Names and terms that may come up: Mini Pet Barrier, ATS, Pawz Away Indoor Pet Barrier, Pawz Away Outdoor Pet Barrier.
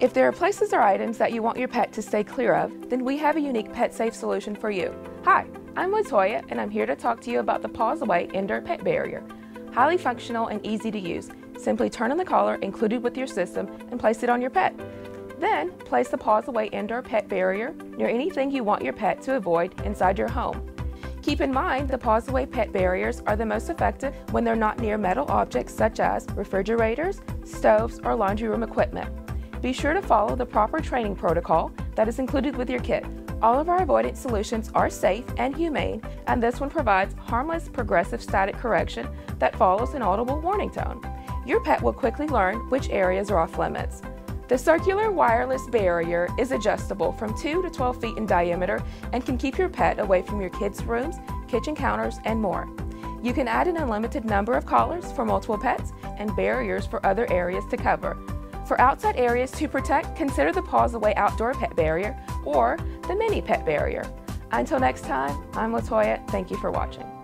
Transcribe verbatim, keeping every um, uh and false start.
If there are places or items that you want your pet to stay clear of, then we have a unique pet-safe solution for you. Hi, I'm Latoya, and I'm here to talk to you about the Pawz Away Indoor Pet Barrier. Highly functional and easy to use. Simply turn on the collar included with your system and place it on your pet. Then, place the Pawz Away Indoor Pet Barrier near anything you want your pet to avoid inside your home. Keep in mind the Pawz Away Pet Barriers are the most effective when they're not near metal objects such as refrigerators, stoves, or laundry room equipment. Be sure to follow the proper training protocol that is included with your kit. All of our avoidance solutions are safe and humane, and this one provides harmless progressive static correction that follows an audible warning tone. Your pet will quickly learn which areas are off limits. The circular wireless barrier is adjustable from two to twelve feet in diameter and can keep your pet away from your kids' rooms, kitchen counters, and more. You can add an unlimited number of collars for multiple pets and barriers for other areas to cover. For outside areas to protect, consider the Pawz Away Outdoor Pet Barrier or the Mini Pet Barrier. Until next time, I'm Latoya. Thank you for watching.